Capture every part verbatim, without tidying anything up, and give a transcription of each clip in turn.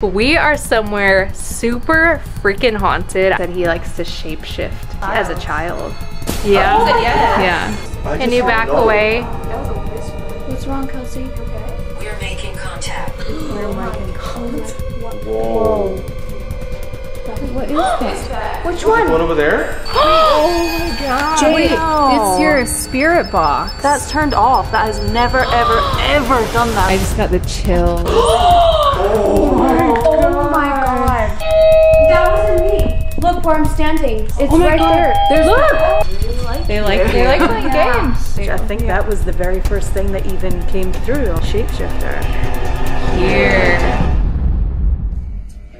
We are somewhere super freaking haunted that he likes to shapeshift wow. as a child. Yeah. Oh, yes. Yeah. Can you back away? That was a whisper. What's wrong, Kelsi? You okay? We're making contact. We're making contact. Whoa. What is that? Which one? The one over there? Oh my god. Jade, wow. It's your spirit box. That's turned off. That has never, ever, ever done that. I just got the chills. Oh my god. Oh my god. That wasn't me. Look where I'm standing. It's oh right god. There. There's look. They like they like, they like playing yeah. games. I think yeah. that was the very first thing that even came through. Shapeshifter. Here. Yeah.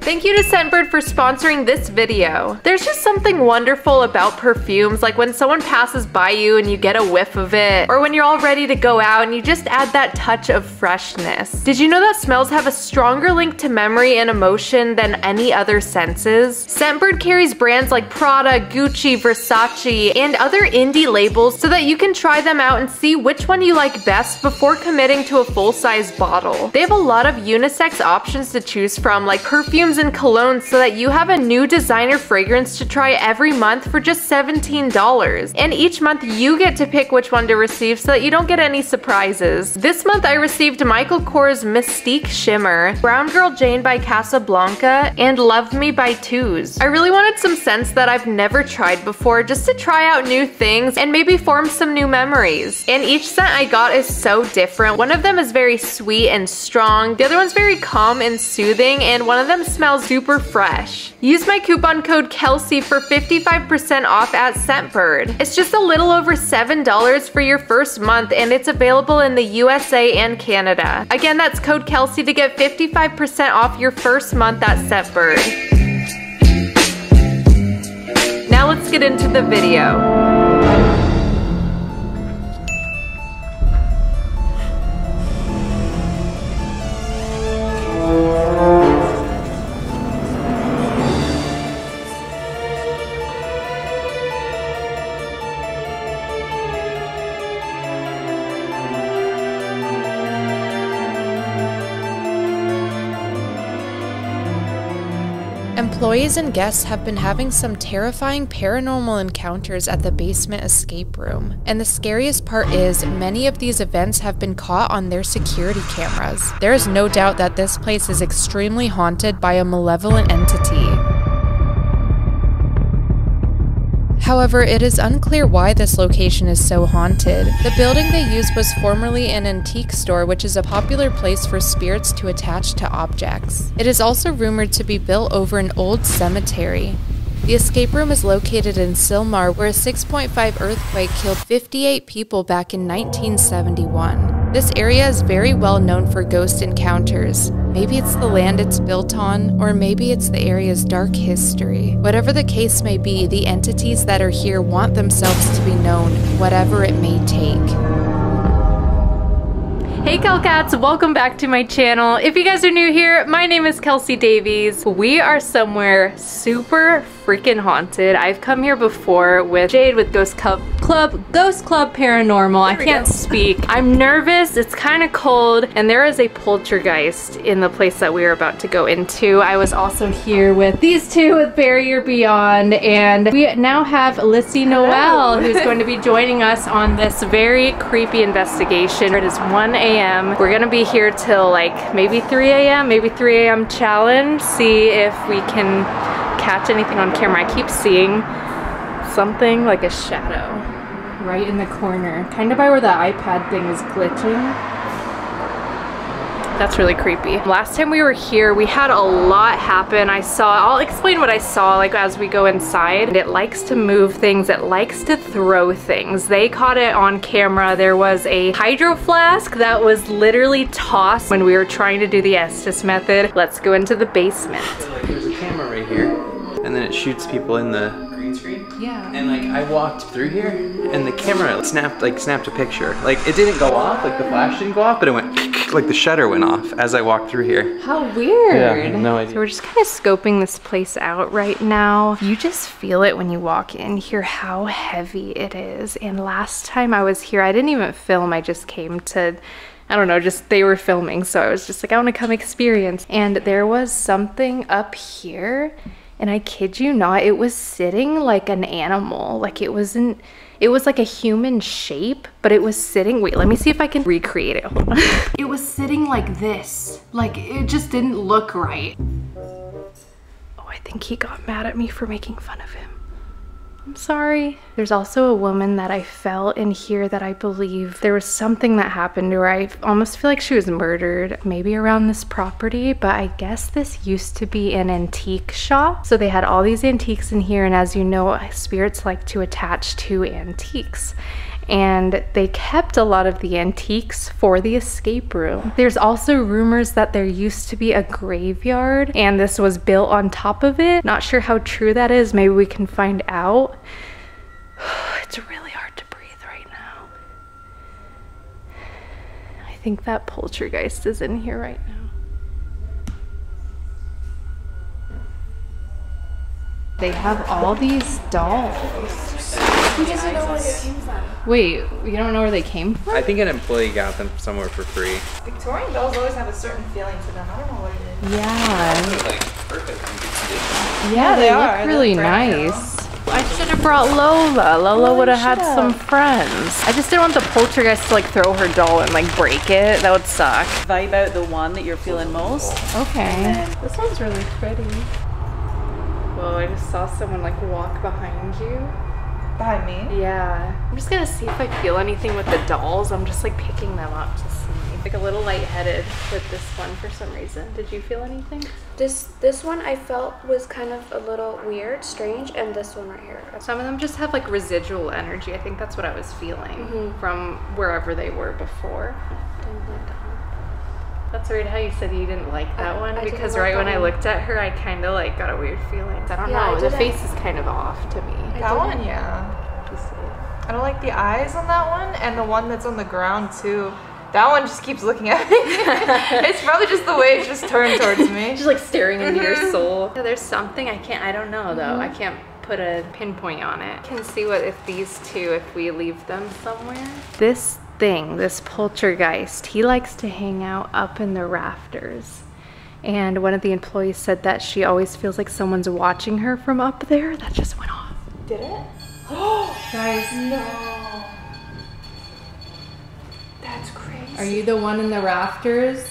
Thank you to Scentbird for sponsoring this video. There's just something wonderful about perfumes, like when someone passes by you and you get a whiff of it, or when you're all ready to go out and you just add that touch of freshness. Did you know that smells have a stronger link to memory and emotion than any other senses? Scentbird carries brands like Prada, Gucci, Versace, and other indie labels so that you can try them out and see which one you like best before committing to a full-size bottle. They have a lot of unisex options to choose from, like perfumes and colognes, so that you have a new designer fragrance to try every month for just seventeen dollars. And each month you get to pick which one to receive so that you don't get any surprises. This month I received Michael Kors Mystique Shimmer, Brown Girl Jane by Casablanca, and LoveMe by Tous. I really wanted some scents that I've never tried before just to try out new things and maybe form some new memories. And each scent I got is so different. One of them is very sweet and strong, the other one's very calm and soothing, and one of them smells super fresh. Use my coupon code Kelsi for fifty-five percent off at Scentbird. It's just a little over seven dollars for your first month, and it's available in the U S A and Canada. Again, that's code Kelsi to get fifty-five percent off your first month at Scentbird. Now let's get into the video. Employees and guests have been having some terrifying paranormal encounters at the basement escape room, and the scariest part is many of these events have been caught on their security cameras. There is no doubt that this place is extremely haunted by a malevolent entity. However, it is unclear why this location is so haunted. The building they used was formerly an antique store, which is a popular place for spirits to attach to objects. It is also rumored to be built over an old cemetery. The escape room is located in Sylmar, where a six point five earthquake killed fifty-eight people back in nineteen seventy-one. This area is very well known for ghost encounters. Maybe it's the land it's built on, or maybe it's the area's dark history. Whatever the case may be, the entities that are here want themselves to be known, whatever it may take. Hey Kelcats, welcome back to my channel. If you guys are new here, my name is Kelsi Davies. We are somewhere super freaking haunted. I've come here before with Jade with Ghost Club, Club Ghost Club Paranormal. I can't go. speak. I'm nervous, it's kind of cold, and there is a poltergeist in the place that we are about to go into. I was also here with these two with Barrier Beyond, and we now have Lyssy Noel, who's going to be joining us on this very creepy investigation. It is one A M We're gonna be here till like maybe three A M, maybe three A M challenge. See if we can catch anything on camera. I keep seeing something like a shadow right in the corner, kind of by where the iPad thing is glitching. That's really creepy. Last time we were here, we had a lot happen. I saw, I'll explain what I saw like as we go inside. And it likes to move things, it likes to throw things. They caught it on camera. There was a hydro flask that was literally tossed when we were trying to do the Estes method. Let's go into the basement. So, like, there's a camera right here, and then it shoots people in the green screen. Yeah. And like I walked through here, and the camera snapped, like snapped a picture. Like it didn't go off, like the flash didn't go off, but it went. Like the shutter went off as I walked through here. How weird. Yeah, I have no idea. So we're just kind of scoping this place out right now. You just feel it when you walk in here, how heavy it is. And last time I was here, I didn't even film. I just came to I don't know, just they were filming, so I was just like, I want to come experience. And there was something up here, and I kid you not, it was sitting like an animal. Like it wasn't, it was like a human shape, but it was sitting, wait, let me see if I can recreate it. Hold on. It was sitting like this. Like it just didn't look right. Oh, I think he got mad at me for making fun of him. I'm sorry. There's also a woman that I felt in here that I believe there was something that happened to her. I almost feel like she was murdered, maybe around this property, but I guess this used to be an antique shop. So they had all these antiques in here, and as you know, spirits like to attach to antiques. And they kept a lot of the antiques for the escape room. There's also rumors that there used to be a graveyard and this was built on top of it. Not sure how true that is. Maybe we can find out. It's really hard to breathe right now. I think that poltergeist is in here right now. They have all these dolls. Who doesn't know where they came from? Wait, you don't know where they came from? I think an employee got them somewhere for free. Victorian dolls always have a certain feeling to them. I don't know what it is. Yeah. They're like perfect in good condition. Yeah, they, they are. Look really nice. I should have brought Lola. Lola would have had some friends. I just didn't want the poltergeist to like throw her doll and like break it. That would suck. Vibe out the one that you're feeling most. Okay. This one's really pretty. Whoa, I just saw someone like walk behind you. Behind me? Yeah. I'm just gonna see if I feel anything with the dolls. I'm just like picking them up to see. Like a little lightheaded with this one for some reason. Did you feel anything? This this one I felt was kind of a little weird, strange, and this one right here. Some of them just have like residual energy. I think that's what I was feeling mm-hmm. from wherever they were before. That's weird how you said you didn't like that I, one I because right when I looked at her, I kind of like got a weird feeling. I don't yeah, know, I the face is kind of off to me. I that one, yeah. I don't like the eyes on that one and the one that's on the ground too. That one just keeps looking at me. It's probably just the way it's just turned towards me. Just like staring into your soul. Yeah, there's something I can't, I don't know though. Mm-hmm. I can't put a pinpoint on it. I can see what if these two, if we leave them somewhere. This thing, this poltergeist, he likes to hang out up in the rafters. And one of the employees said that she always feels like someone's watching her from up there. That just went off. Did it? Oh, guys, no. That's crazy. Are you the one in the rafters?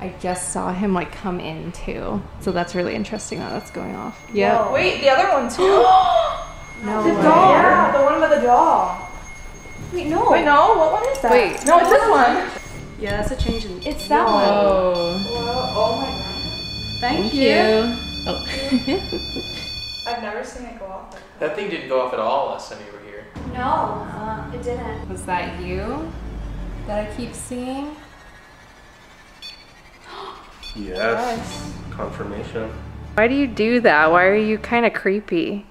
I just saw him like come in too. So that's really interesting that that's going off. Yeah. Wait, the other one too. No the way. Doll. Yeah, the one with the doll. Wait, no. Wait, no? What one is that? Wait. No, it's this one. Yeah, that's a change in... It's that Whoa. one. Whoa. Oh my god. Thank, Thank you. you. Oh. I've never seen it go off. That thing didn't go off at all last time you were here. No, uh, it didn't. Was that you that I keep seeing? yes. yes. Confirmation. Why do you do that? Why are you kind of creepy?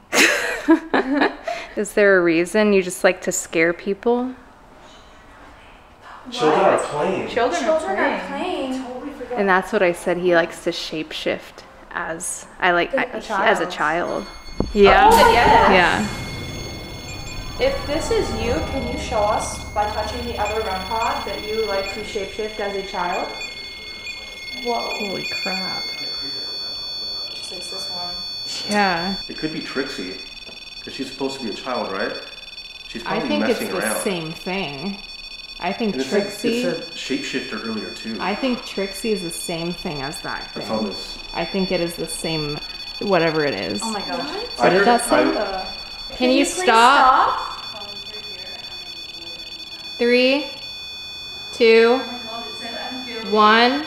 Is there a reason you just like to scare people? What? Children are playing. Children, Children are playing. Are playing. Totally forgot. And that's what I said. He likes to shapeshift as I like I, a child. as a child. Yeah. Oh, yes. Yeah. If this is you, can you show us by touching the other R E M pod that you like to shapeshift as a child? Whoa! Holy crap! Just like this one. Yeah. It could be Trixie, because she's supposed to be a child, right? She's probably messing around. I think it's the same thing. I think and Trixie... It said, it said shapeshifter earlier, too. I think Trixie is the same thing as that thing. That's all this. I think it is the same, whatever it is. Oh my gosh. What I did heard, that say? Can, Can you, you stop? stop? Three, two, oh one.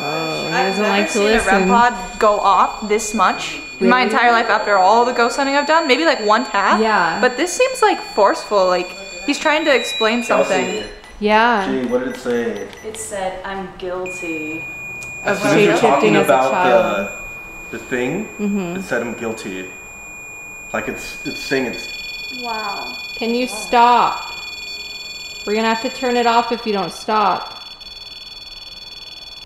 Oh, I've doesn't never like to seen listen. a R E M pod go off this much really? in my entire life after all the ghost hunting I've done. Maybe like one tap. Yeah. But this seems like forceful. Like he's trying to explain something. Kelsi. Yeah. Gee, what did it say? It said, "I'm guilty of shifting as a child." The, the thing. Mm-hmm. It said, "I'm guilty." Like it's it's saying it's. Wow. Can you wow. stop? We're gonna have to turn it off if you don't stop.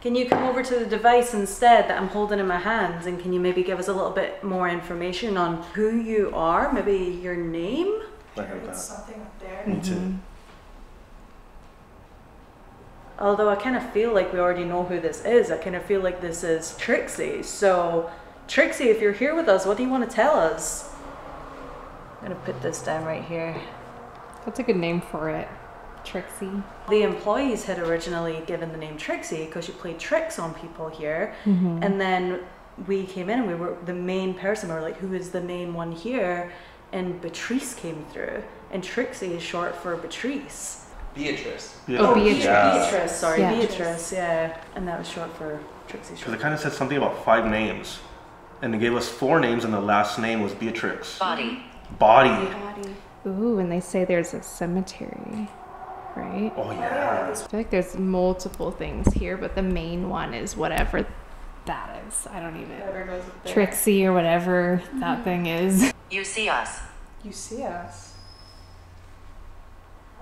Can you come over to the device instead that I'm holding in my hands, and can you maybe give us a little bit more information on who you are, maybe your name? I heard that. Something up there. Me too. Mm-hmm. Although I kind of feel like we already know who this is. I kind of feel like this is Trixie. So, Trixie, if you're here with us, what do you want to tell us? I'm going to put this down right here. That's a good name for it. Trixie. The employees had originally given the name Trixie because she played tricks on people here. Mm-hmm. And then we came in and we were the main person. We were like, who is the main one here? And Beatrice came through. And Trixie is short for Beatrice. Beatrice. Beatrice. Oh, Beatrice. Yeah. Beatrice, sorry. Yeah. Beatrice, yeah. And that was short for Trixie. Because it kind of said something about five names. And they gave us four names and the last name was Beatrix. Body. Body. Body. Ooh, and they say there's a cemetery. Right? Oh yeah. I feel like there's multiple things here, but the main one is whatever that is. I don't even know. Trixie or whatever mm-hmm. that thing is. You see us. You see us.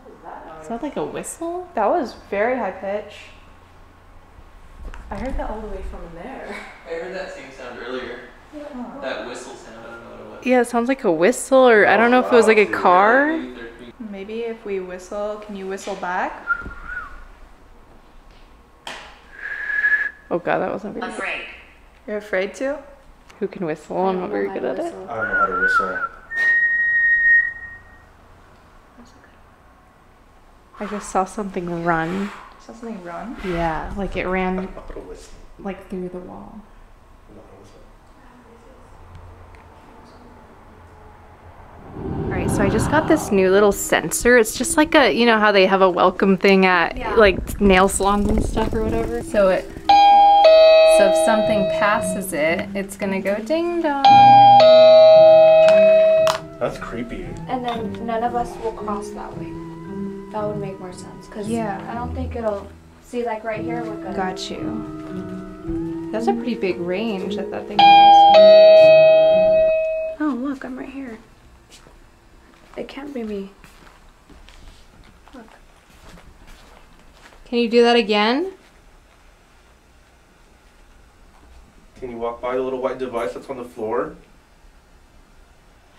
What was that noise? Is that like a whistle? That was very high pitch. I heard that all the way from there. I heard that same sound earlier. Yeah. That whistle sound, I don't know what it was. Yeah, it sounds like a whistle or oh, I don't know wow. if it was like a car. Yeah, maybe if we whistle, can you whistle back? Oh god, that wasn't very good. Afraid. You're afraid to? Who can whistle? I'm not very good at it. I don't know how to whistle. I just saw something run. Saw something run? Yeah, like it ran like through the wall. Alright, so I just got this new little sensor. It's just like a, you know how they have a welcome thing at yeah. like nail salons and stuff or whatever? So it, so if something passes it, it's gonna go ding dong. That's creepy. And then none of us will cross that way. That would make more sense. Cause yeah. I don't think it'll, see like right here we're gonna. Got you. That's a pretty big range that that thing has. Oh look, I'm right here. It can't be me. Look. Can you do that again? Can you walk by the little white device that's on the floor?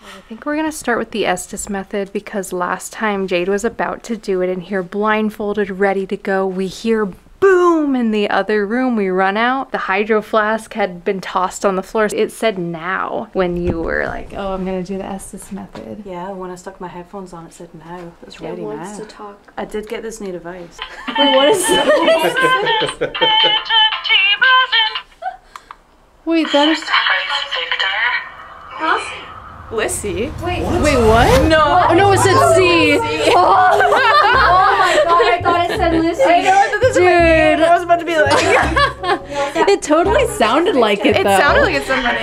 I think we're gonna start with the Estes method because last time Jade was about to do it in here blindfolded, ready to go. We hear boom in the other room, we run out. The hydro flask had been tossed on the floor. It said now when you were like, oh, I'm gonna do the Estes method. Yeah, when I stuck my headphones on, it said now. It's ready now. It wants to talk. I did get this new device. Wait, what is this? Wait, that is... Huh? Lyssy? Wait, what? Wait, what? No, what? Oh, no, it said oh, C. C. Oh. Oh, I thought it said Lyssy. I know, I thought this was my name. I was about to be like. It totally sounded like it, though. It sounded like it's somebody.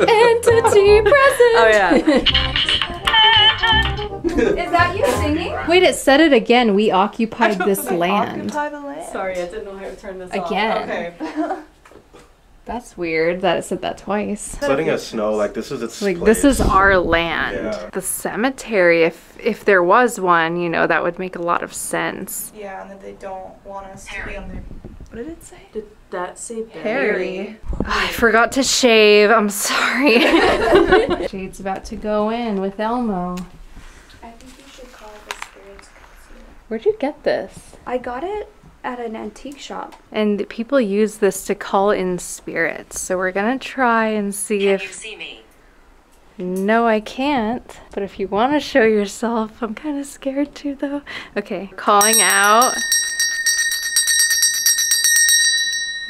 Entity present. Oh, yeah. Is that you singing? Wait, it said it again. We occupied this land. Occupy the land. Sorry, I didn't know how to turn this off. Again. Okay. That's weird that it said that twice. Letting us know, like, this is its like, place. This is our land. Yeah. The cemetery, if if there was one, you know, that would make a lot of sense. Yeah, and that they don't want us Harry. to be on their... What did it say? Did that say Barry? Harry? Oh, I forgot to shave. I'm sorry. Jade's about to go in with Elmo. I think you should call this Spirit's Castle. Where'd you get this? I got it at an antique shop. And people use this to call in spirits. So we're gonna try and see Can if- Can you see me? No, I can't. But if you wanna show yourself, I'm kinda scared too though. Okay, calling out.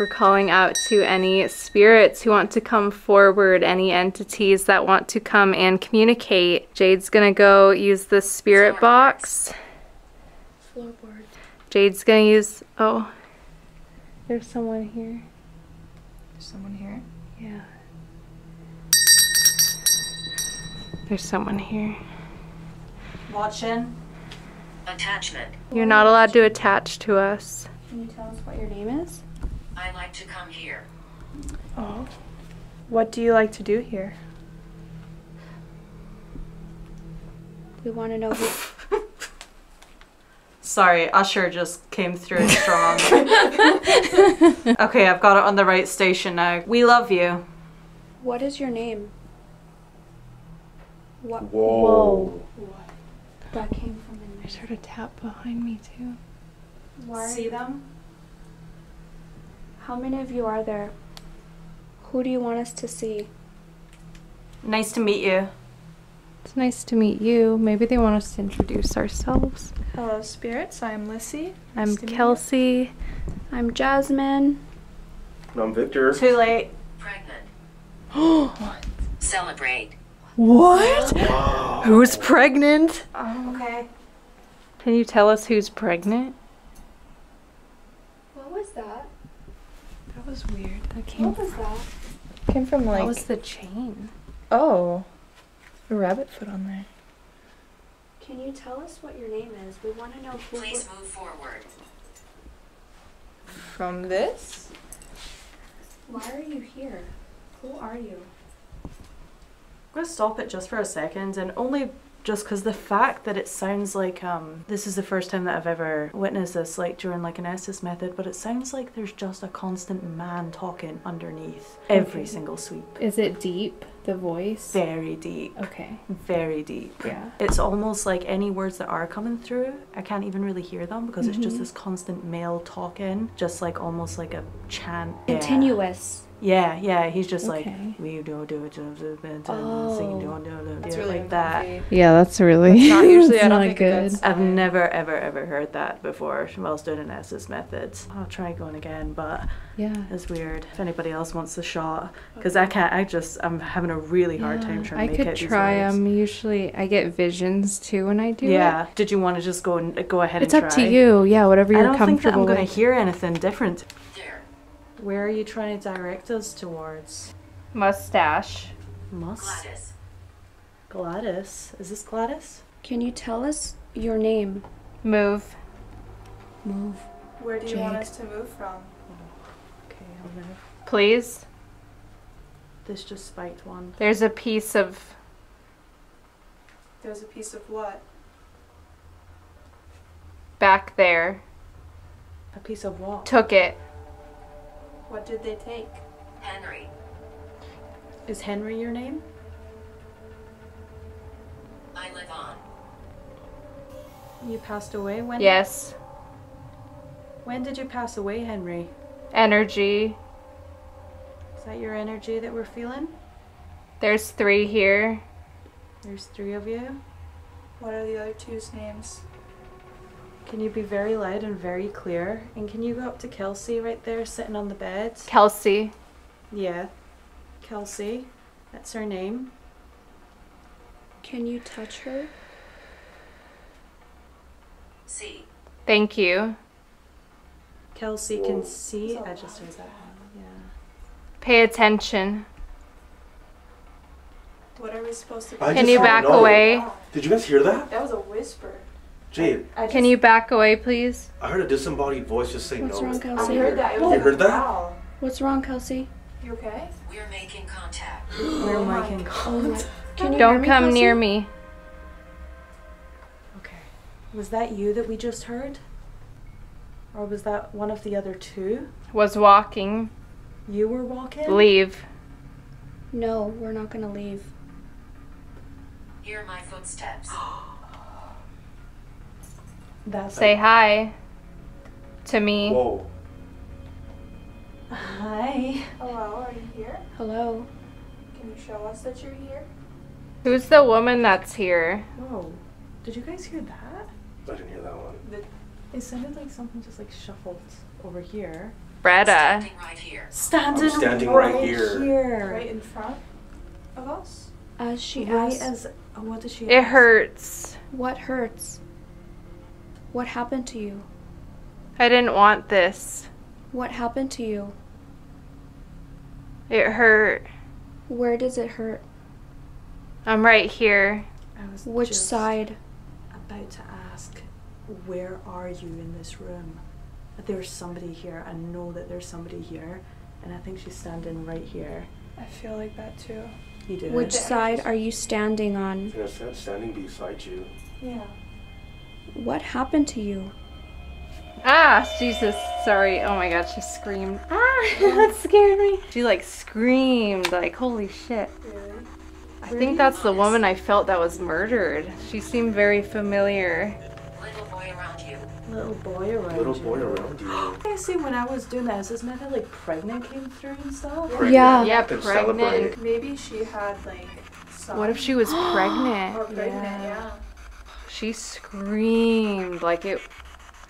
We're calling out to any spirits who want to come forward, any entities that want to come and communicate. Jade's gonna go use the spirit box. Floorboard. Jade's gonna use, oh, there's someone here. There's someone here? Yeah. There's someone here. Watching. Attachment. You're not allowed to attach to us. Can you tell us what your name is? I like to come here. Oh. What do you like to do here? We want to know who... Sorry, Usher just came through strong. Okay, I've got it on the right station now. We love you. What is your name? What? Whoa. Whoa. That came from in there. I heard a tap behind me too. Why? See them? How many of you are there? Who do you want us to see? Nice to meet you. It's nice to meet you. Maybe they want us to introduce ourselves. Hello, spirits. I'm Lyssy. Nice I'm Kelsi. I'm Jasmine. And I'm Victor. Too late. Pregnant. What? Celebrate. What? Wow. Who's pregnant? Um, okay. Can you tell us who's pregnant? What was that? That was weird. That came. What was from, that? It came from like. That was the chain. Oh. A rabbit foot on there. Can you tell us what your name is? We want to know who. Please move forward. From this? Why are you here? Who are you? I'm going to stop it just for a second, and only just because the fact that it sounds like um this is the first time that I've ever witnessed this, like during like an Estes method, but it sounds like there's just a constant man talking underneath every okay. single sweep. Is it deep? The voice? Very deep. Okay. Very deep. Yeah. It's almost like any words that are coming through, I can't even really hear them because mm-hmm. it's just this constant male talking, just like almost like a chant. Continuous. Yeah, yeah. yeah. He's just okay. like, we do do it, oh. singing, do do That's really like that. Funky. Yeah, that's really. That's not usually. I don't think good. That's I've never, ever, ever heard that before whilst doing an Estes method. I'll try going again, but yeah, it's weird. If anybody else wants the shot, because okay. I can't. I just, I'm having a a really hard yeah, time trying I to make it. I could try them. Um, usually, I get visions too when I do. Yeah. It. Did you want to just go and uh, go ahead it's and try? It's up to you. Yeah, whatever you're comfortable. I don't comfortable think that I'm going to hear anything different. There. Where are you trying to direct us towards? Mustache. Must. Gladys. Gladys. Is this Gladys? Can you tell us your name? Move. Move. Where do you Jade. want us to move from? Oh, okay, I'll move. Please. This just spiked one. There's a piece of... There's a piece of what? Back there. A piece of what? Took it. What did they take? Henry. Is Henry your name? I live on. You passed away when? Yes. When did you pass away, Henry? Energy. Is that your energy that we're feeling? There's three here. There's three of you. What are the other two's names? Can you be very loud and very clear? And can you go up to Kelsi right there sitting on the bed? Kelsi. Yeah. Kelsi. That's her name. Can you touch her? See. Thank you. Kelsi Whoa. can see. I just heard that. Pay attention. What are we supposed to do? Can you back know. away? Did you guys hear that? That was a whisper. Jade. I, I Can you back away, please? I heard a disembodied voice just saying What's no. What's wrong, Kelsi? I heard that. It was you heard wow. that? What's wrong, Kelsi? You okay? We're making contact. We're oh making contact. Can you Don't me, come Kelsi? near me. Okay. Was that you that we just heard? Or was that one of the other two? Was walking. You were walking? Leave. No, we're not gonna leave. Hear my footsteps. That's Say it. hi to me. Whoa. Hi. Hello, are you here? Hello. Can you show us that you're here? Who's the woman that's here? Whoa. Did you guys hear that? I didn't hear that one. The, it sounded like something just like shuffled over here. Prada. Standing right here. Standing, standing right, right here. here. Right in front of us? As she right asks. As, oh, what does she It ask? hurts. What hurts? What happened to you? I didn't want this. What happened to you? It hurt. Where does it hurt? I'm right here. I was Which just side? About to ask, where are you in this room? There's somebody here. I know that there's somebody here, and I think she's standing right here. I feel like that too. You do. Which side are you standing on? I think I'm standing beside you. Yeah. What happened to you? Ah, Jesus! Sorry. Oh my God, she screamed. Ah, that scared me. She like screamed, like holy shit. Really? I think that's the woman I felt that was murdered. She seemed very familiar. Little boy around you. Little boy around Little boy you. around you. I see when I was doing that, is this method like pregnant came through and stuff? Pregnant. Yeah. Yeah, pregnant. Maybe she had like some... What if she was pregnant? Or pregnant, yeah. yeah. She screamed like it...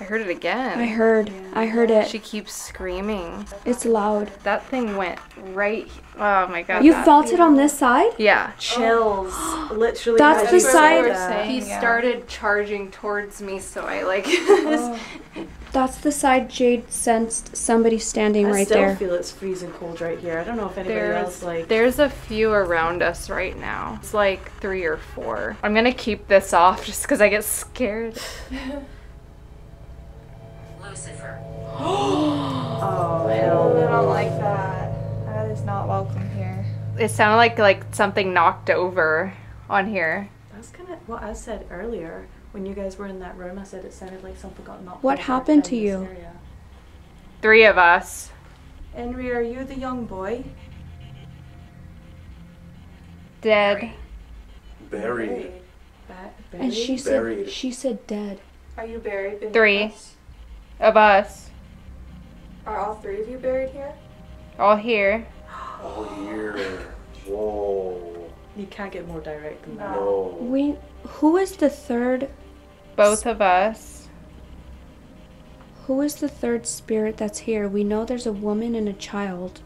I heard it again. I heard. Yeah. I heard it. She keeps screaming. It's loud. That thing went right... Oh my god. You felt it on this side? Yeah. Chills. Oh. Literally. That's the side... He started charging towards me, so I like... Oh. That's the side Jade sensed somebody standing I right there. I still feel it's freezing cold right here. I don't know if anybody there's, else like... There's a few around us right now. It's like three or four. I'm gonna keep this off just because I get scared. Oh, hell no. I don't like that. That is not welcome here. It sounded like like something knocked over on here. That's kind of what I said earlier when you guys were in that room. I said it sounded like something got knocked over. What happened to you? Area. Three of us. Henry, are you the young boy? Dead. Buried. Buried. Buried. And she buried. said she said dead. Are you buried? Three. Of us. Are all three of you buried here? All here. All here. Whoa. You can't get more direct than that. No. We, who is the third? Both of us. Who is the third spirit that's here? We know there's a woman and a child.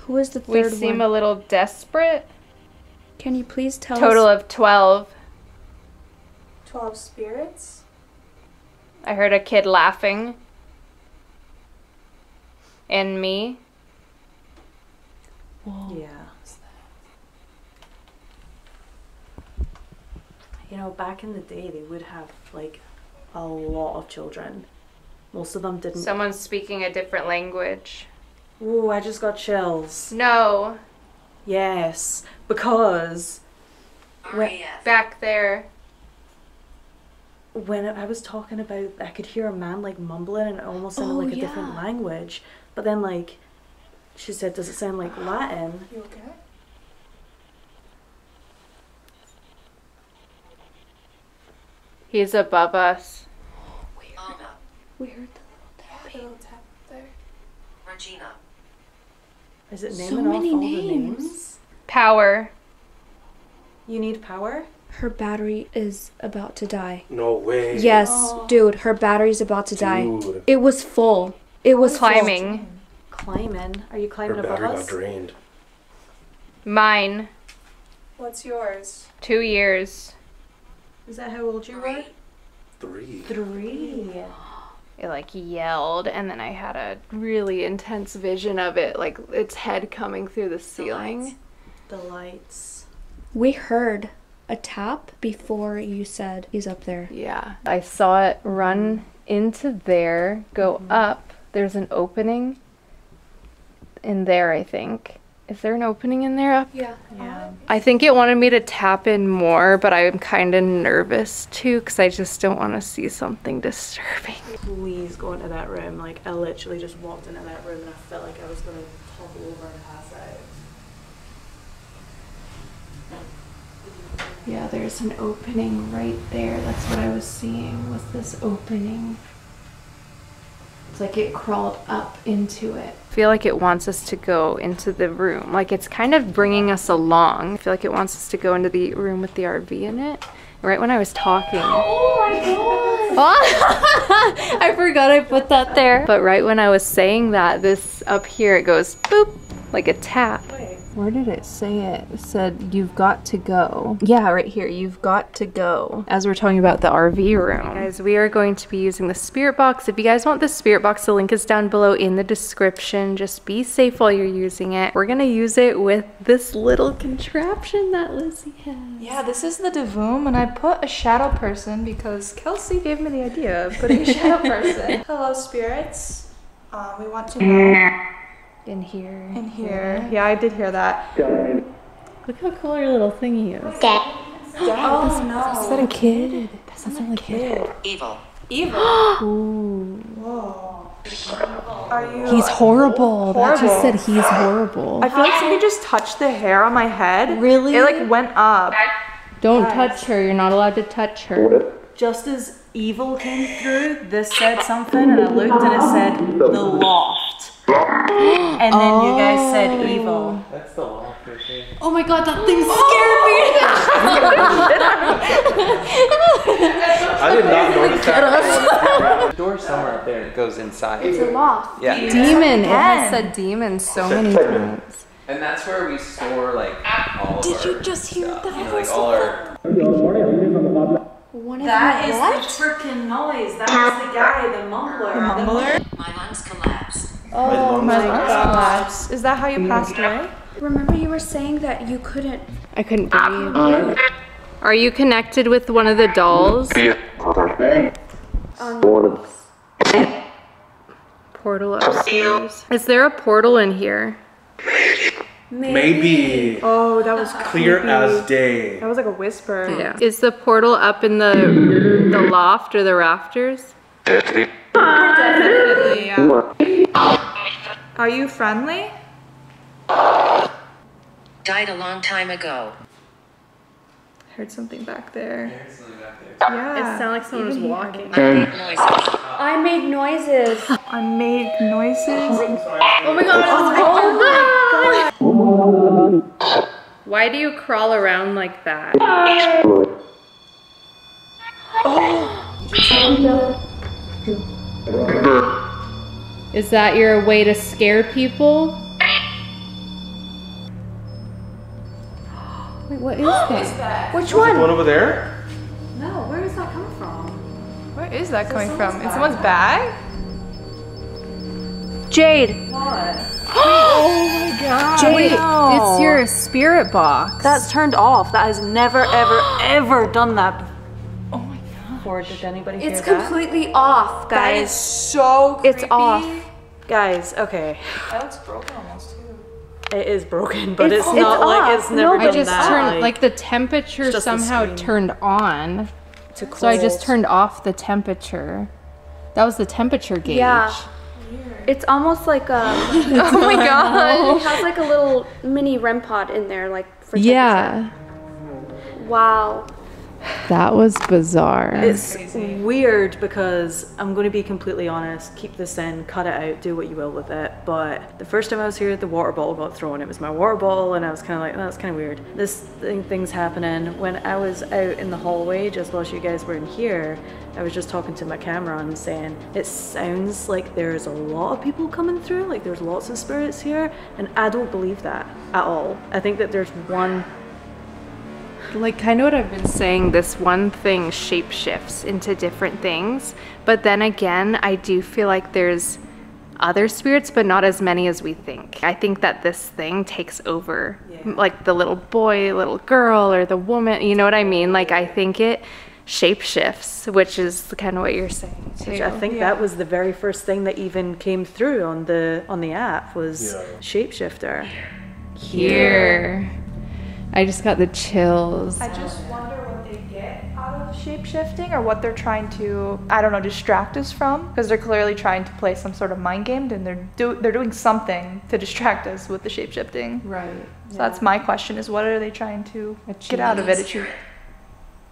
Who is the third one? We seem one? a little desperate. Can you please tell Total us? Total of twelve. Twelve spirits? I heard a kid laughing. And me. Whoa. Yeah. You know, back in the day, they would have, like, a lot of children. Most of them didn't. Someone's speaking a different language. Ooh, I just got chills. No. Yes, because... Right back there. When I was talking about, I could hear a man like mumbling and it almost sounded oh, like a yeah. different language. But then like, she said, does it sound like Latin? You okay? He's above us. We heard, um, we heard the little tap there. Regina. Is it naming so many off names. All the names? Power. You need power? Her battery is about to die. No way. Yes, oh. dude, her battery's about to dude. die. It was full. It was climbing. Full. Climbing? Are you climbing her above us? Her battery got drained. Mine. What's yours? Two years. Is that how old you were? Three. Three. It like yelled, and then I had a really intense vision of it, like its head coming through the ceiling. The lights. The lights. We heard a tap before you said he's up there. Yeah, I saw it run into there, go mm-hmm. up. There's an opening in there, I think. Is there an opening in there up? Yeah. yeah. I think it wanted me to tap in more, but I'm kind of nervous too because I just don't want to see something disturbing. Please go into that room. Like, I literally just walked into that room and I felt like I was going to topple over and pass out. Yeah, there's an opening right there. That's what I was seeing, was this opening. It's like it crawled up into it. I feel like it wants us to go into the room. Like, it's kind of bringing us along. I feel like it wants us to go into the room with the R V in it. Right when I was talking. Oh my god! I forgot I put that there. But right when I was saying that, this up here, it goes boop, like a tap. Where did it say it? It said, you've got to go. Yeah, right here, you've got to go. As we're talking about the R V room. Guys, we are going to be using the spirit box. If you guys want the spirit box, the link is down below in the description. Just be safe while you're using it. We're gonna use it with this little contraption that Lyssy has. Yeah, this is the Devoom, and I put a shadow person because Kelsi gave me the idea of putting a shadow person. Hello, spirits. Um, we want to know... In here. In here. Yeah, I did hear that. Look how cool your little thingy is. Dead. Oh, that's, no. Is that a kid? That's, that's not a kid. kid. Evil. Evil. Ooh. Whoa. Are you he's horrible. horrible. That just said he's horrible. I feel like somebody just touched the hair on my head. Really? It like went up. Don't yes. touch her. You're not allowed to touch her. Just as evil came through, this said something, and I looked and it said the loft. And then oh. you guys said evil. That's the loft, I think. Oh my god, that thing scared me! I did not notice that. The door somewhere up there goes inside. It's a loft. Yeah. Demon. It has said demon so many times. And that's where we store like all of Did our you just stuff. hear that? You know, like all our... One that is what? the freaking noise. That is the guy, the mumbler. The mumbler? My lungs collapsed. Oh my, my lungs collapsed. Is that how you passed away? Remember you were saying that you couldn't... I couldn't breathe. Um, Are you connected with one of the dolls? Um, portal upstairs. Is there a portal in here? Maybe. Maybe. Oh, that was clear creepy. as day. That was like a whisper. Yeah. Is the portal up in the the loft or the rafters? Definitely. Definitely, yeah. Are you friendly? Died a long time ago. I heard something back there. I heard something back there. Yeah. It sounded like someone was walking. I made noises. I made noises. Oh my god. Oh my god. Why do you crawl around like that? Oh. Is that your way to scare people? Wait, what is that? What is that? Which one? One over there? No, where is that coming from? Where is that is coming from? Bag? In someone's bag? Jade! What? Oh my god. Jade, wow. It's your spirit box. That's turned off. That has never, ever, ever done that. Oh my god. Or did anybody hear that? It's completely off, guys. That is so creepy. It's off. Guys, okay. That looks broken almost too. It is broken, but it's, it's not it's like it's never no, done I just that. Turned, like, like the temperature somehow turned on. Too cold. So I just turned off the temperature. That was the temperature gauge. Yeah. It's almost like a. Oh my god! It has like a little mini R E M pod in there, like for. Yeah. ten percent. Wow. That was bizarre. It's crazy. Weird because I'm going to be completely honest. Keep this in, cut it out, do what you will with it. But the first time I was here, the water bottle got thrown. It was my water bottle, and I was kind of like, that's kind of weird. This thing, thing's happening. When I was out in the hallway, just whilst you guys were in here, I was just talking to my camera and saying, it sounds like there's a lot of people coming through. Like there's lots of spirits here, and I don't believe that at all. I think that there's one. Like kind of what I've been saying, this one thing shapeshifts into different things, but then again, I do feel like there's other spirits, but not as many as we think. I think that this thing takes over, yeah. Like the little boy, little girl, or the woman, you know what I mean? Like I think it shapeshifts, which is kind of what you're saying too. Which I think yeah. that was the very first thing that even came through on the, on the app was yeah. shapeshifter. Here. Yeah. I just got the chills. I just wonder what they get out of shape-shifting or what they're trying to, I don't know, distract us from, because they're clearly trying to play some sort of mind game, and they're, do they're doing something to distract us with the shape-shifting. Right. So yeah. that's my question is what are they trying to achieve. Get out of it? Achieve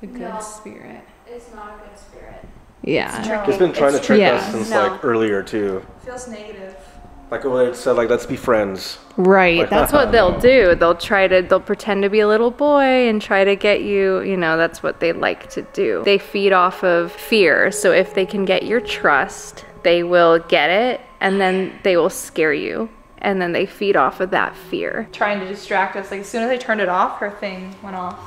a good no, spirit. It's not a good spirit. Yeah. It's tricky. It's been trying it's to trick yeah. us since no. like earlier too. It feels negative. Like what it said, like, let's be friends. Right, like, that's what they'll do. They'll try to, they'll pretend to be a little boy and try to get you, you know, that's what they like to do. They feed off of fear, so if they can get your trust, they will get it, and then they will scare you. And then they feed off of that fear. Trying to distract us, like, as soon as I turned it off, her thing went off.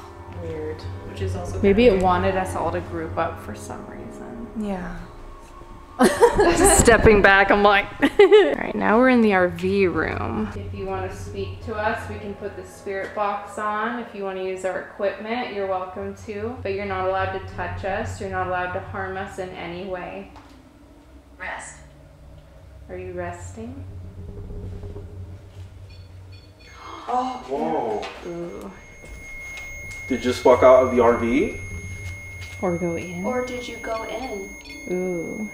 Weird. Which is also Maybe it weird. wanted us all to group up for some reason. Yeah. Stepping back, I'm like. All right, now we're in the R V room. If you want to speak to us, we can put the spirit box on. If you want to use our equipment, you're welcome to. But you're not allowed to touch us. You're not allowed to harm us in any way. Rest. Are you resting? Oh. Whoa. Ooh. Did you just walk out of the R V? Or go in? Or did you go in? Ooh.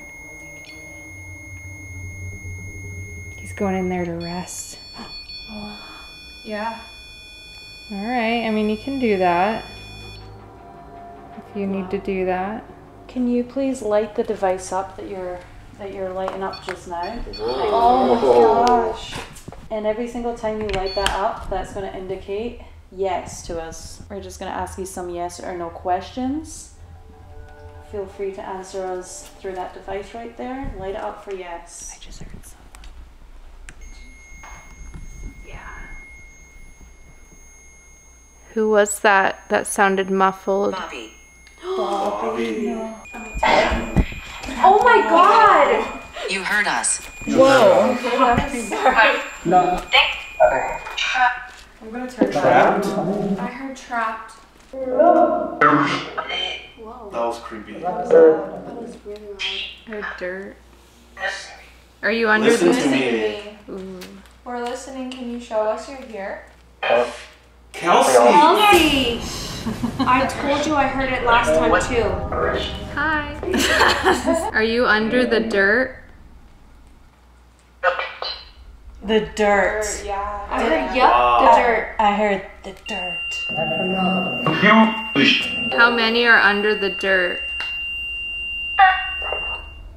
going in there to rest. Yeah. All right, I mean, you can do that if you wow. need to do that. Can you please light the device up that you're that you're lighting up just now? Oh, oh my gosh. And every single time you light that up, that's going to indicate yes to us. We're just going to ask you some yes or no questions. Feel free to answer us through that device right there. Light it up for yes. I just heard something. Yeah. Who was that that sounded muffled? Bobby. Bobby. Bobby. Oh my god! You heard us. Whoa. No. I'm gonna turn trapped. I heard trapped. Whoa. That was creepy. That was, uh, that was really loud. I heard dirt. Are you under Listen this? To me. Ooh. We're listening. Can you show us you're here? Uh, Kelsi. Kelsi. I told you I heard it last time too. Hi. Are you under the dirt? The dirt. dirt yeah. I heard, yep, uh, the dirt. I heard the dirt. How many are under the dirt?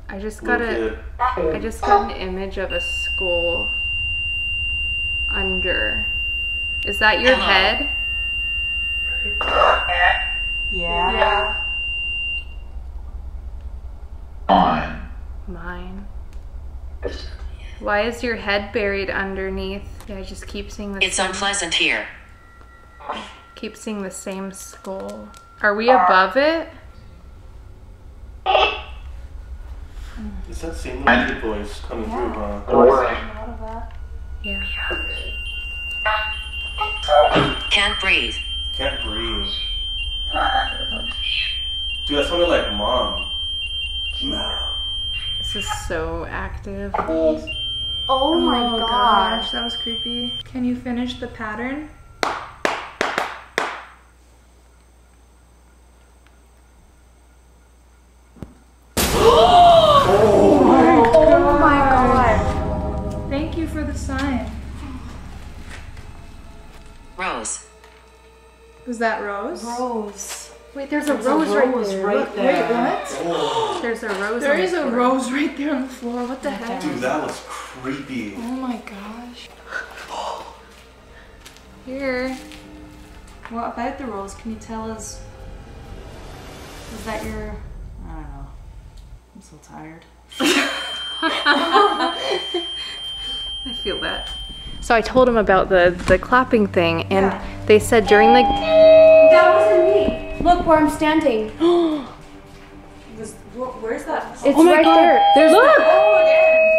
I just got a, I just got an image of a skull under. Is that your head? Yeah. Mine. Mine. Why is your head buried underneath? Yeah, I just keep seeing the It's same. unpleasant here. Keep seeing the same skull. Are we above it? Is that same lady voice coming yeah. through, huh? Oh, wow. Yeah. Can't breathe. Can't breathe. Dude, that sounded like mom. Mom. This is so active. Oh. Oh my, oh my gosh. gosh, that was creepy. Can you finish the pattern? Oh, oh, my, oh God. my god. Thank you for the sign. Rose. Was that Rose? Rose. Wait, there's, there's a rose, a rose right, there. right there. Wait, what? Oh. There's a rose There on is the floor. a rose right there on the floor. What the Dude, heck? Dude, that was creepy. Oh my gosh. Here. What about the rose? Can you tell us? Is that your... I don't know. I'm so tired. I feel that. So I told him about the, the clapping thing, and yeah. they said during the... That wasn't me. Look where I'm standing. this, wh where's that? It's oh my right God. there. There's Look! The, oh, yeah.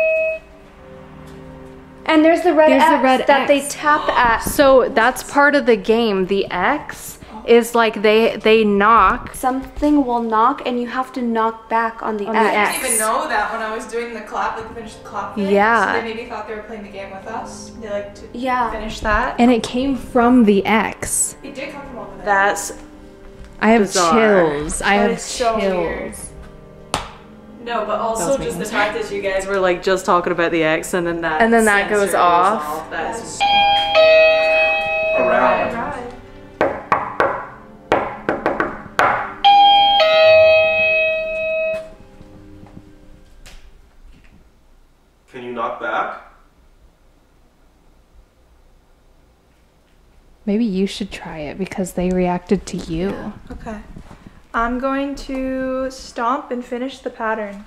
And there's the red there's X the red that X. they tap at. So that's part of the game. The X is like they they knock. Something will knock and you have to knock back on the on X. The X. I didn't even know that when I was doing the clap, like finished the clap thing. Yeah. So they maybe thought they were playing the game with us. They like to yeah. finish that. And it came from the X. It did come from over there. That's... I have Bizarre. chills. I that have so chills. Weird. No, but also just the fact that you guys were like just talking about the X and then that and then that goes off. off. That's around. Right. Can you knock back? Maybe you should try it because they reacted to you. Yeah. Okay. I'm going to stomp and finish the pattern.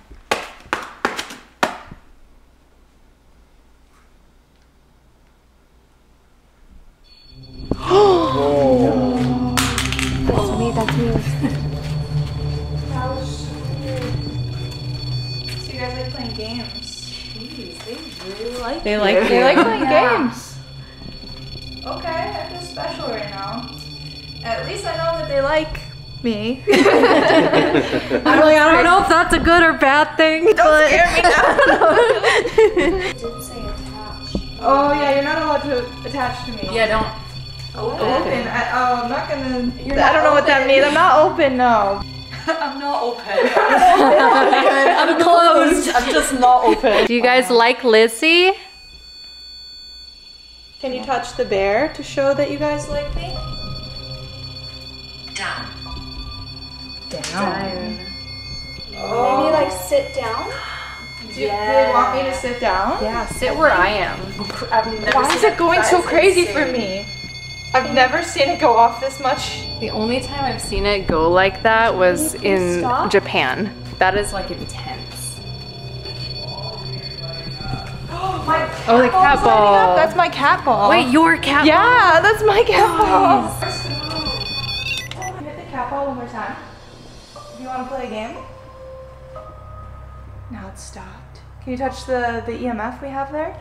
Oh. That's me, that's me. That was so weird. So you guys are playing games. Jeez, they really like They like, you. They like playing yeah. games. Okay, I feel special right now. At least I know that they like me. I'm like, I don't know if that's a good or bad thing. Don't but... scare me now. It didn't say attach. Oh yeah, you're not allowed to attach to me. Yeah, don't. Open. open. I, oh, I'm not gonna. You're not I don't know open. what that means. I'm not open now. I'm not open. I'm closed. I'm just not open. Do you guys like Lyssy? Can you touch the bear to show that you guys like me? Down. Down. Down. Oh. Maybe like sit down? Do you, yeah. do you want me to sit down? Yeah, sit where I am. I've never Why is it going so crazy insane. for me? I've never seen it go off this much. The only time I've seen it go like that was in stop? Japan. That is like intense. Oh, my cat oh the cat ball. That's my cat ball. Wait, your cat yeah, ball? Yeah, that's my cat nice. ball. Oh, hit the cat ball one more time. Do you want to play a game? Now it's stopped. Can you touch the, the E M F we have there?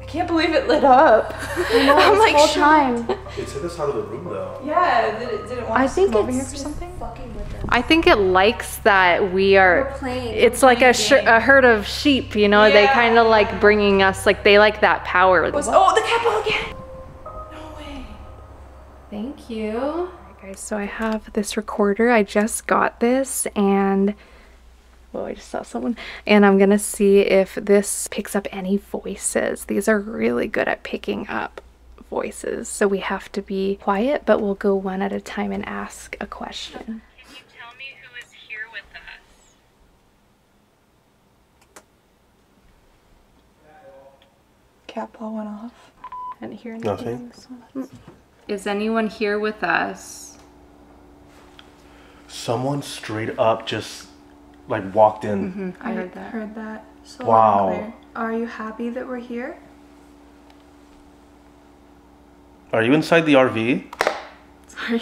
I can't believe it lit up. I know, I'm like time. It's hit us out of the room though. Yeah, did it, did it want I to think come over here for something? I think it likes that we are, We're playing. it's We're like playing a, sh a herd of sheep, you know? Yeah. They kind of like bringing us, like they like that power. Was, oh, the cat ball again! No way. Thank you. So I have this recorder. I just got this and oh, I just saw someone and I'm gonna see if this picks up any voices. These are really good at picking up voices, so we have to be quiet, but we'll go one at a time and ask a question. Can you tell me who is here with us? Cat ball went off. I didn't hear anything. Nothing. On this one. Mm. Is anyone here with us? Someone straight up just like walked in. Mm-hmm. I heard that. Heard that. So wow. Unclear. Are you happy that we're here? Are you inside the R V? Sorry.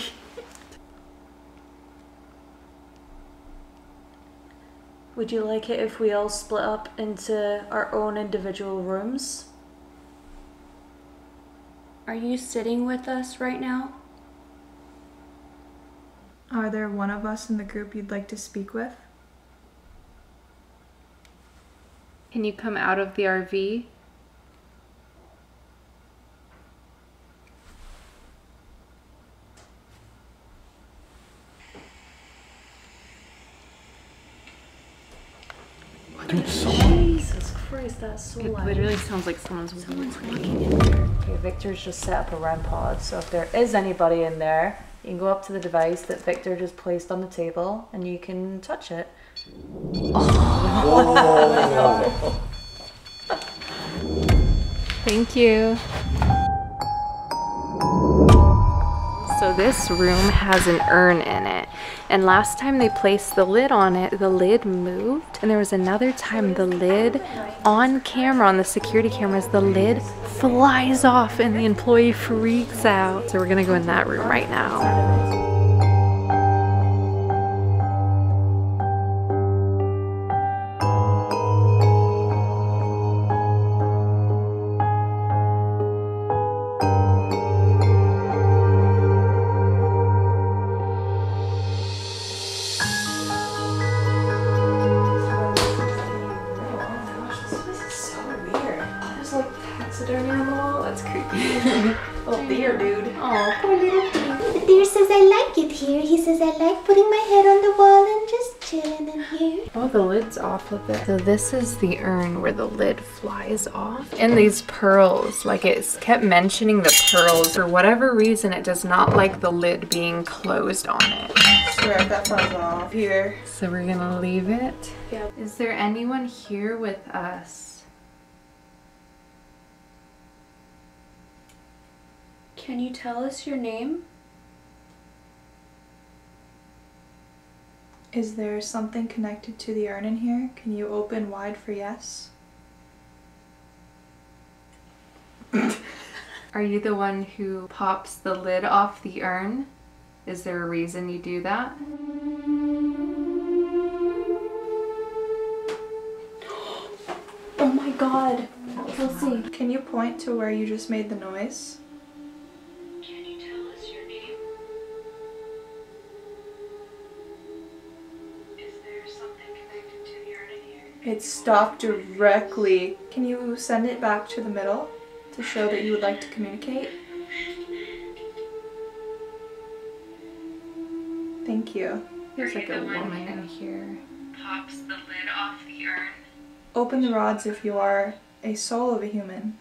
Would you like it if we all split up into our own individual rooms? Are you sitting with us right now? Are there one of us in the group you'd like to speak with? Can you come out of the R V? Dude, someone... Jesus Christ, that's so loud. It light. literally sounds like someone's, someone's walking in there. Okay, Victor's just set up a R E M pod, so if there is anybody in there, you can go up to the device that Victor just placed on the table and you can touch it. Oh. Thank you. So this room has an urn in it. And last time they placed the lid on it, the lid moved. And there was another time the lid on camera, on the security cameras, the lid flies off and the employee freaks out. So we're gonna go in that room right now. Off of it. So this is the urn where the lid flies off, and these pearls, like it's kept mentioning the pearls. For whatever reason it does not like the lid being closed on it. I swear if that flies off here. So we're gonna leave it. Yeah. Is there anyone here with us? Can you tell us your name? Is there something connected to the urn in here? Can you open wide for yes? Are you the one who pops the lid off the urn? Is there a reason you do that? Oh my god! Kelsi, can you point to where you just made the noise? It stopped directly. Can you send it back to the middle to show that you would like to communicate? Thank you. There's like a woman in here. Pops the lid off the urn. Open the rods if you are a soul of a human.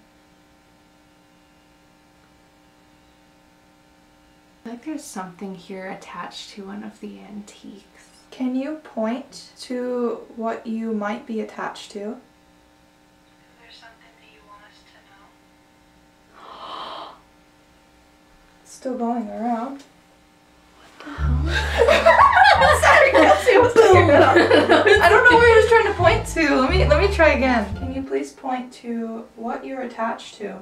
I feel like there's something here attached to one of the antiques. Can you point to what you might be attached to? Is there something that you want us to know? Still going around. What the hell? Sorry, Kelsi was looking it up. I don't know where he was trying to point to. Let me let me try again. Can you please point to what you're attached to?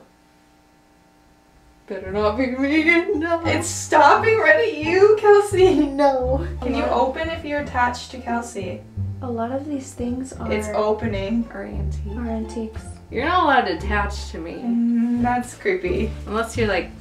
Better not be me. No. It's stopping right at you, Kelsi. No. Can you open if you're attached to Kelsi? A lot of these things are. It's opening. Or antiques. Or antiques. You're not allowed to attach to me. Mm, that's creepy. Unless you're like,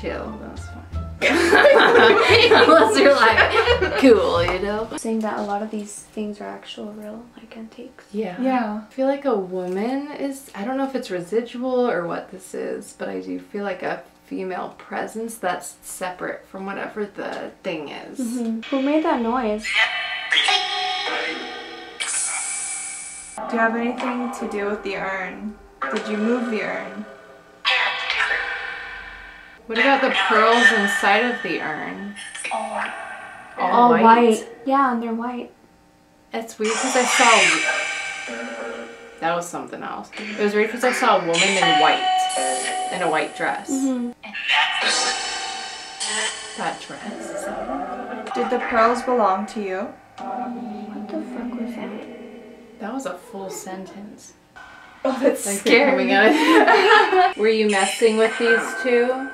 chill. That's fine. Unless you're like, cool, you know. Saying that a lot of these things are actual, real, like antiques. Yeah. Yeah. I feel like a woman is. I don't know if it's residual or what this is, but I do feel like a female presence that's separate from whatever the thing is. Mm-hmm. Who made that noise? Do you have anything to do with the urn? Did you move the urn? What about the pearls inside of the urn? All, all, all white. white. Yeah, and they're white. That's weird because I saw... That was something else. It was weird because I saw a woman in white. In a white dress. Mm-hmm. That dress. So. Did the pearls belong to you? What the fuck was that? That was a full sentence. Oh, that's like scary. Were you messing with these two?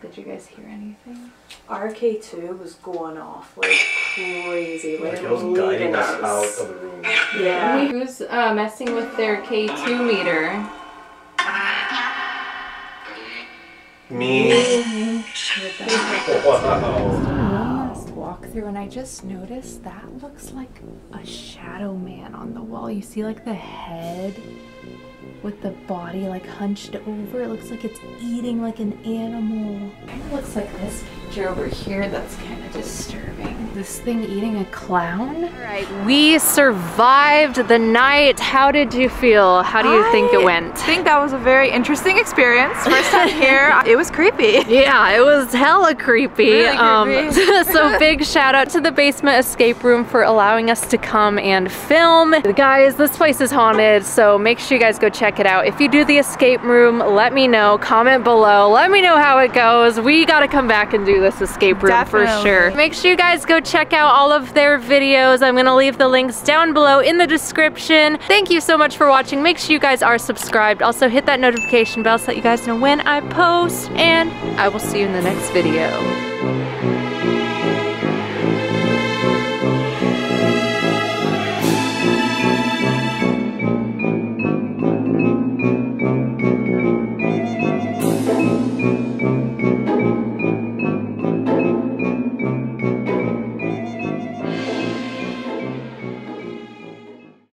Did you guys hear anything? R K two was going off like crazy. Like, like it was guiding us out of the room. Yeah. Who's uh, messing with their K two meter? Me. Wow. Through, and I just noticed that looks like a shadow man on the wall. You see like the head with the body like hunched over. It looks like it's eating like an animal. Kind of looks like this picture over here that's kind of disturbing. This thing eating a clown? All right, we survived the night. How did you feel? How do you I think it went? I think that was a very interesting experience. First time here, it was creepy. Yeah, it was hella creepy. Really creepy. Um, so big shout out to the basement escape room for allowing us to come and film. Guys, this place is haunted, so make sure you guys go check it out. If you do the escape room, let me know. Comment below. Let me know how it goes. We gotta come back and do this escape room. Definitely. For sure. Make sure you guys go check out all of their videos. I'm gonna leave the links down below in the description. Thank you so much for watching. Make sure you guys are subscribed. Also hit that notification bell so that you guys know when I post, and I will see you in the next video.